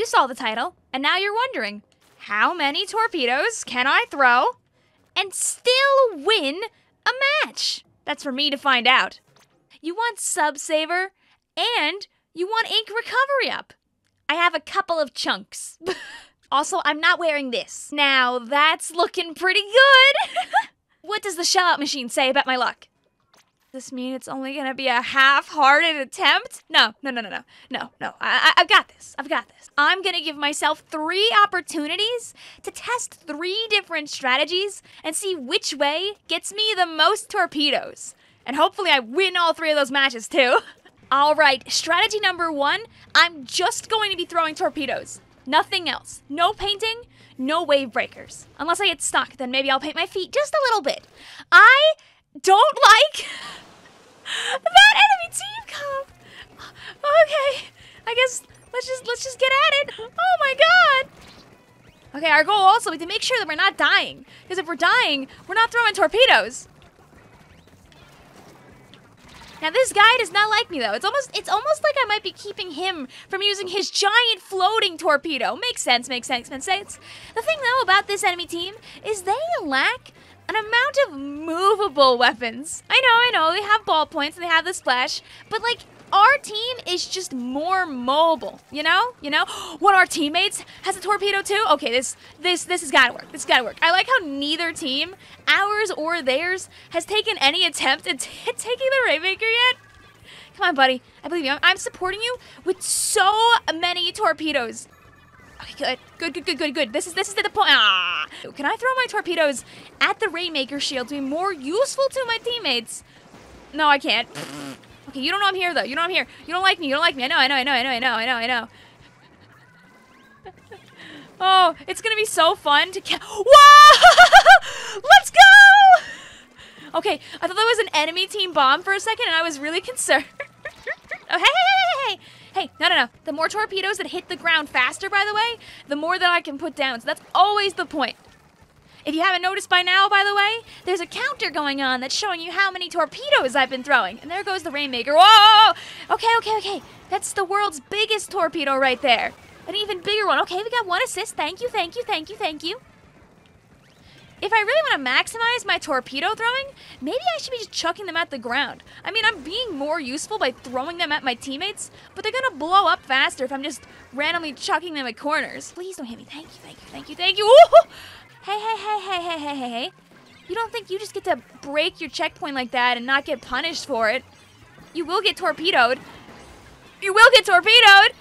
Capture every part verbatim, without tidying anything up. you saw the title, and now you're wondering, how many torpedoes can I throw and still win a match? That's for me to find out. You want Sub Saver, and you want Ink Recovery Up. I have a couple of chunks. Also, I'm not wearing this. Now, that's looking pretty good. What does the shell-out machine say about my luck? Does this mean it's only gonna be a half-hearted attempt? No, no, no, no, no, no, no. I, I, I've got this, I've got this. I'm gonna give myself three opportunities to test three different strategies and see which way gets me the most torpedoes. And hopefully I win all three of those matches too. All right, strategy number one, I'm just going to be throwing torpedoes. Nothing else. No painting, no wave breakers. Unless I get stuck, then maybe I'll paint my feet just a little bit. I don't like that enemy team comp. Okay, I guess let's just let's just get at it. Oh my god. Okay, our goal also is to make sure that we're not dying, because if we're dying, we're not throwing torpedoes. Now this guy does not like me though. It's almost it's almost like I might be keeping him from using his giant floating torpedo. Makes sense, makes sense, makes sense. The thing though about this enemy team is they lack an amount of movable weapons. I know, I know, they have ball points and they have the splash, but like our team is just more mobile, you know? You know? One of our teammates has a torpedo too? Okay, this this this has gotta work. This has gotta work. I like how neither team, ours or theirs, has taken any attempt at t taking the Rainmaker yet. Come on, buddy. I believe you. I'm, I'm supporting you with so many torpedoes. Okay, good, good, good, good, good, good. This is this is the point. Ah. Can I throw my torpedoes at the Rainmaker shield to be more useful to my teammates? No, I can't. Okay, you don't know I'm here though. You don't know I'm here. You don't like me. You don't like me. I know. I know. I know. I know. I know. I know. I know. Oh, it's gonna be so fun to catch. Whoa! Let's go! Okay, I thought that was an enemy team bomb for a second, and I was really concerned. Oh, hey, hey, hey, hey! Hey, no, no, no. The more torpedoes that hit the ground faster, by the way, the more that I can put down. So that's always the point. If you haven't noticed by now, by the way, there's a counter going on that's showing you how many torpedoes I've been throwing. And there goes the Rainmaker. Whoa! Okay, okay, okay. That's the world's biggest torpedo right there. An even bigger one. Okay, we got one assist. Thank you, thank you, thank you, thank you. If I really want to maximize my torpedo throwing, maybe I should be just chucking them at the ground. I mean, I'm being more useful by throwing them at my teammates, but they're gonna blow up faster if I'm just randomly chucking them at corners. Please don't hit me. Thank you, thank you, thank you, thank you. Ooh! Hey, hey, hey, hey, hey, hey, hey, hey. You don't think you just get to break your checkpoint like that and not get punished for it? You will get torpedoed. You will get torpedoed.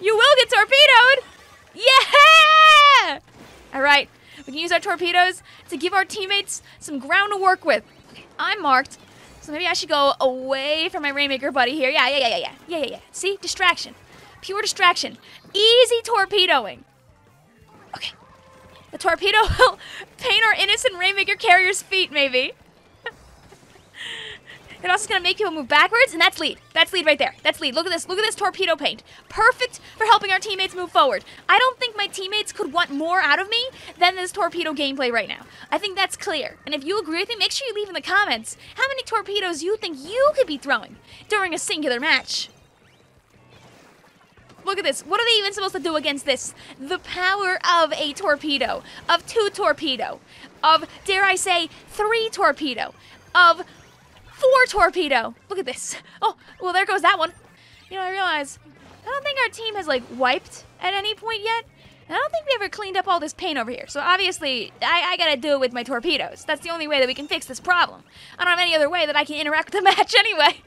You will get torpedoed. Yeah! All right, we can use our torpedoes to give our teammates some ground to work with. Okay, I'm marked, so maybe I should go away from my Rainmaker buddy here. Yeah, yeah, yeah, yeah, yeah, yeah, yeah, yeah. See, distraction, pure distraction, easy torpedoing. Okay, the torpedo will paint our innocent Rainmaker carrier's feet, maybe. It also is gonna make people move backwards, and that's lead. That's lead right there. That's lead. Look at this. Look at this torpedo paint. Perfect for helping our teammates move forward. I don't think my teammates could want more out of me than this torpedo gameplay right now. I think that's clear. And if you agree with me, make sure you leave in the comments how many torpedoes you think you could be throwing during a singular match. Look at this. What are they even supposed to do against this? The power of a torpedo, of two torpedo, of, dare I say, three torpedo, of Four torpedo. Look at this. Oh, well, there goes that one. You know, I realize I don't think our team has like wiped at any point yet. And I don't think we ever cleaned up all this paint over here. So obviously, I, I gotta do it with my torpedoes. That's the only way that we can fix this problem. I don't have any other way that I can interact with the match anyway.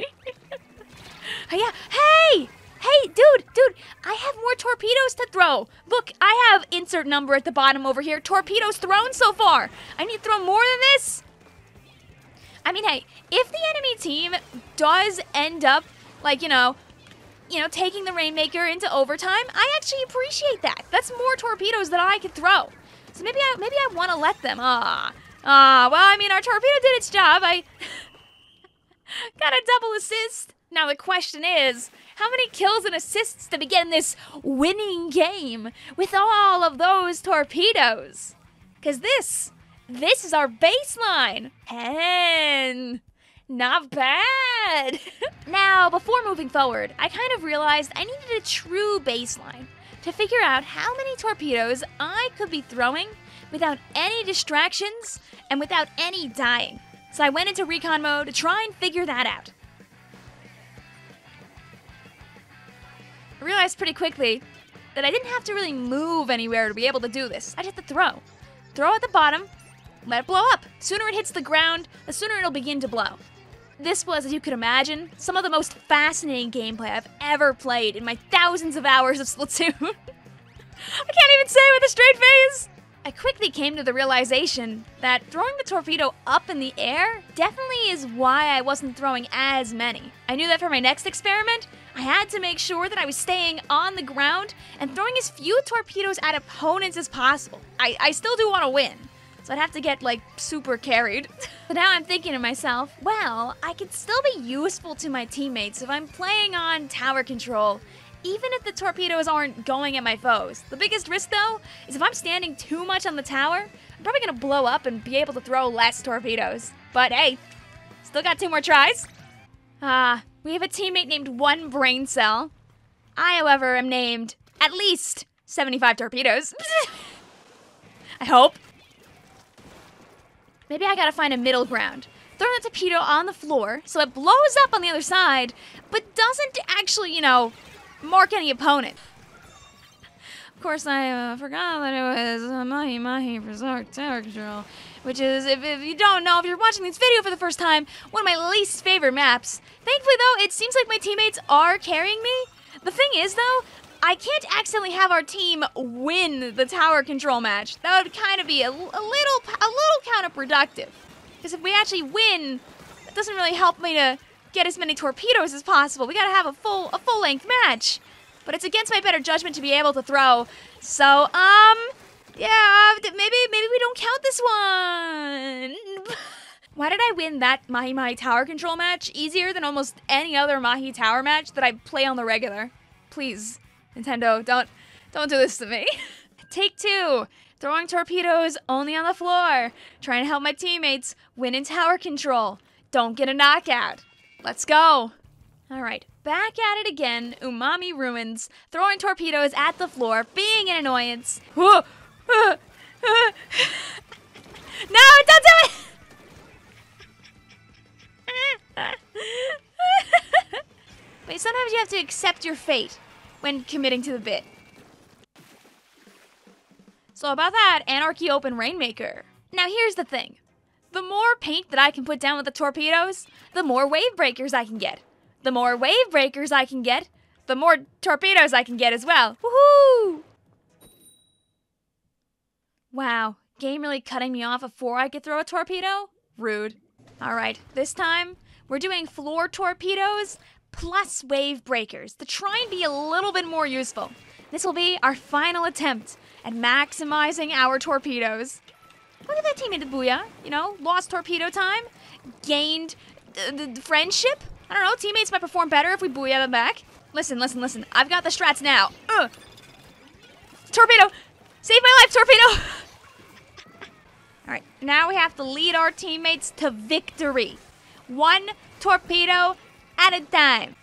Yeah. Hey! Hey, dude, dude, I have more torpedoes to throw. Look, I have insert number at the bottom over here. Torpedoes thrown so far. I need to throw more than this. I mean, hey, if the enemy team does end up, like, you know, you know, taking the Rainmaker into overtime, I actually appreciate that. That's more torpedoes that I could throw. So maybe I, maybe I want to let them. Ah, ah. Well, I mean, our torpedo did its job. I got a double assist. Now the question is, how many kills and assists to begin this winning game with all of those torpedoes? Because this. This is our baseline. ten, Not bad! Now, before moving forward, I kind of realized I needed a true baseline to figure out how many torpedoes I could be throwing without any distractions and without any dying. So I went into recon mode to try and figure that out. I realized pretty quickly that I didn't have to really move anywhere to be able to do this. I just had to throw. Throw at the bottom, let it blow up. The sooner it hits the ground, the sooner it'll begin to blow. This was, as you could imagine, some of the most fascinating gameplay I've ever played in my thousands of hours of Splatoon. I can't even say with a straight face! I quickly came to the realization that throwing the torpedo up in the air definitely is why I wasn't throwing as many. I knew that for my next experiment, I had to make sure that I was staying on the ground and throwing as few torpedoes at opponents as possible. I, I still do want to win, so I'd have to get, like, super carried. But now I'm thinking to myself, well, I could still be useful to my teammates if I'm playing on tower control, even if the torpedoes aren't going at my foes. The biggest risk, though, is if I'm standing too much on the tower, I'm probably gonna blow up and be able to throw less torpedoes. But hey, still got two more tries. Ah, uh, we have a teammate named One Brain Cell. I, however, am named at least seventy-five torpedoes. I hope. Maybe I gotta find a middle ground. Throw the torpedo on the floor so it blows up on the other side, but doesn't actually, you know, mark any opponent. Of course, I uh, forgot that it was uh, Mahi Mahi Resort Tower Control, which is, if, if you don't know, if you're watching this video for the first time, one of my least favorite maps. Thankfully, though, it seems like my teammates are carrying me. The thing is, though, I can't accidentally have our team win the tower control match. That would kind of be a, a little a little counterproductive, because if we actually win, it doesn't really help me to get as many torpedoes as possible. We gotta have a full a full-length match. But it's against my better judgment to be able to throw. So, um, yeah, maybe maybe we don't count this one. Why did I win that Mahi Mahi Tower Control match easier than almost any other Mahi Tower match that I play on the regular? Please, Nintendo, don't don't do this to me. Take two. Throwing torpedoes only on the floor. Trying to help my teammates win in tower control. Don't get a knockout. Let's go. All right. Back at it again, Umami Ruins, throwing torpedoes at the floor, being an annoyance. No, don't do it! But sometimes you have to accept your fate when committing to the bit. So about that, Anarchy Open Rainmaker. Now here's the thing. The more paint that I can put down with the torpedoes, the more wave breakers I can get. The more wave breakers I can get, the more torpedoes I can get as well. Woohoo! Wow, game really cutting me off before I could throw a torpedo? Rude. All right, this time we're doing floor torpedoes plus wave breakers to try and be a little bit more useful. This will be our final attempt at maximizing our torpedoes. Look at that teammate, Booyah. You know, lost torpedo time, gained uh, the, the friendship. I don't know, teammates might perform better if we Booyah them back. Listen, listen, listen. I've got the strats now. Ugh. Torpedo! Save my life, torpedo! All right, now we have to lead our teammates to victory. One torpedo at a time.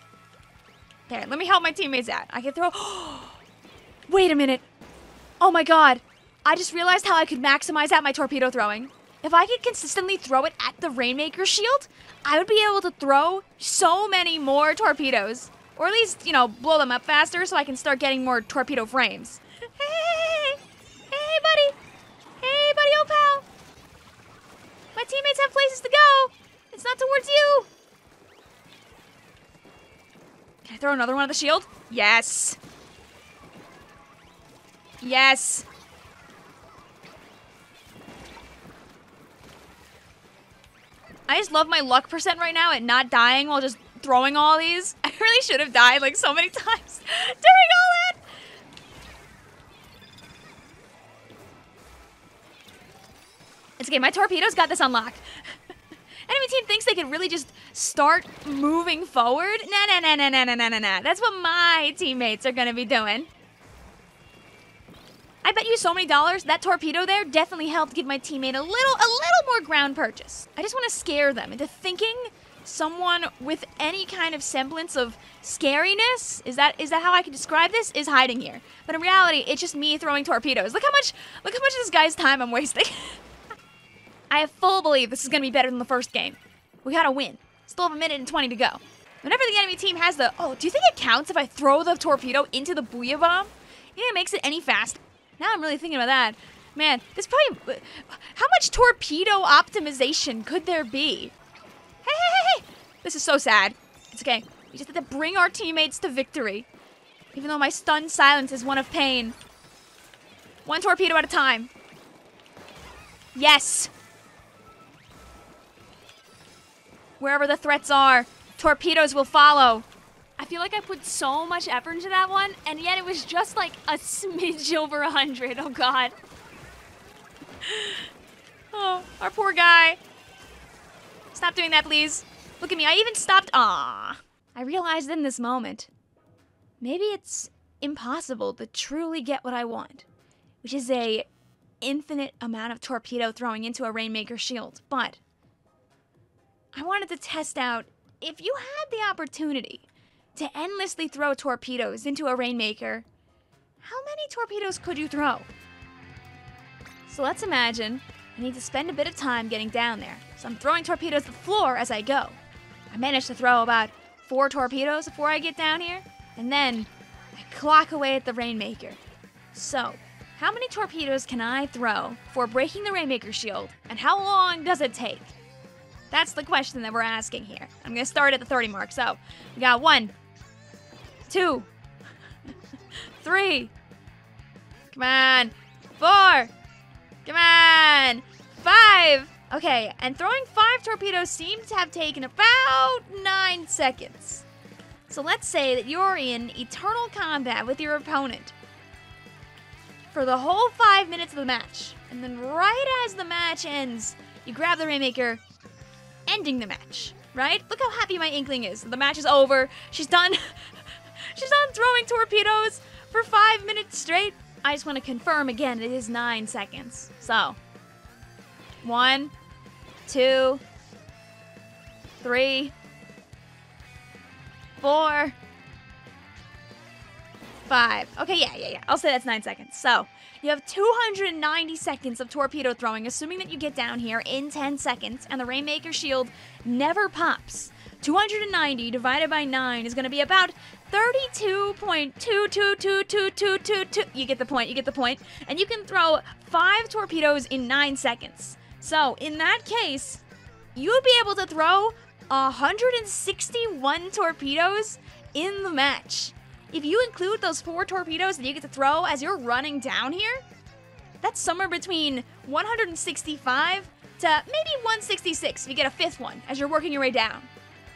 There, let me help my teammates out. I can throw... Wait a minute. Oh my god. I just realized how I could maximize out my torpedo throwing. If I could consistently throw it at the Rainmaker shield, I would be able to throw so many more torpedoes. Or at least, you know, blow them up faster so I can start getting more torpedo frames. Hey, hey, hey, hey, buddy. Hey, buddy, old pal. My teammates have places to go. It's not towards you. Can I throw another one at the shield? Yes. Yes. I just love my luck percent right now at not dying while just throwing all these. I really should have died like so many times during all that. It's okay, my torpedoes got this unlocked. Enemy team thinks they could really just start moving forward. Nah, nah, nah, nah, nah, nah, nah, nah, nah. That's what my teammates are gonna be doing. I bet you so many dollars, that torpedo there definitely helped give my teammate a little, a little more ground purchase. I just want to scare them into thinking someone with any kind of semblance of scariness, is that is that how I can describe this, is hiding here. But in reality, it's just me throwing torpedoes. Look how much, look how much of this guy's time I'm wasting. I have full belief this is going to be better than the first game. We gotta win. Still have a minute and twenty to go. Whenever the enemy team has the... Oh, do you think it counts if I throw the torpedo into the Booyah Bomb? You think it makes it any faster? Now I'm really thinking about that. Man, this probably... How much torpedo optimization could there be? Hey, hey, hey, hey! This is so sad. It's okay. We just have to bring our teammates to victory. Even though my stunned silence is one of pain. One torpedo at a time. Yes! Wherever the threats are, torpedoes will follow. I feel like I put so much effort into that one, and yet it was just like a smidge over a hundred. Oh, God. Oh, our poor guy. Stop doing that, please. Look at me. I even stopped. Ah. I realized in this moment, maybe it's impossible to truly get what I want, which is a infinite amount of torpedo throwing into a Rainmaker shield. But I wanted to test out, if you had the opportunity to endlessly throw torpedoes into a Rainmaker, how many torpedoes could you throw? So let's imagine I need to spend a bit of time getting down there. So I'm throwing torpedoes to the floor as I go. I manage to throw about four torpedoes before I get down here, and then I clock away at the Rainmaker. So how many torpedoes can I throw before breaking the Rainmaker shield, and how long does it take? That's the question that we're asking here. I'm gonna start at the thirty mark, so we got one, two, three, come on, four, come on, five. Okay, and throwing five torpedoes seems to have taken about nine seconds. So let's say that you're in eternal combat with your opponent for the whole five minutes of the match. And then right as the match ends, you grab the Rainmaker, ending the match, right? Look how happy my Inkling is. The match is over. She's done. She's done throwing torpedoes for five minutes straight. I just want to confirm again, it is nine seconds. So, one, two, three, four, five. Okay, yeah, yeah, yeah. I'll say that's nine seconds. So, you have two hundred ninety seconds of torpedo throwing, assuming that you get down here in ten seconds and the Rainmaker shield never pops. two hundred ninety divided by nine is going to be about thirty-two point two two two two two two two. You get the point, you get the point. And you can throw five torpedoes in nine seconds. So, in that case, you'll be able to throw one hundred sixty-one torpedoes in the match. If you include those four torpedoes that you get to throw as you're running down here, that's somewhere between one hundred sixty-five to maybe one hundred sixty-six if you get a fifth one as you're working your way down.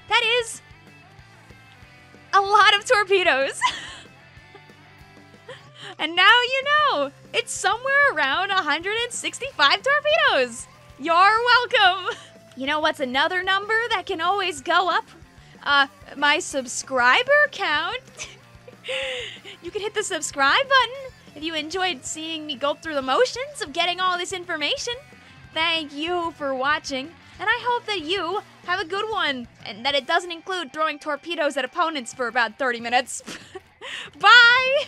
That is a lot of torpedoes. And now you know, it's somewhere around one hundred sixty-five torpedoes. You're welcome. You know what's another number that can always go up? Uh, my subscriber count. You can hit the subscribe button if you enjoyed seeing me go through the motions of getting all this information. Thank you for watching, and I hope that you have a good one, and that it doesn't include throwing torpedoes at opponents for about thirty minutes. Bye!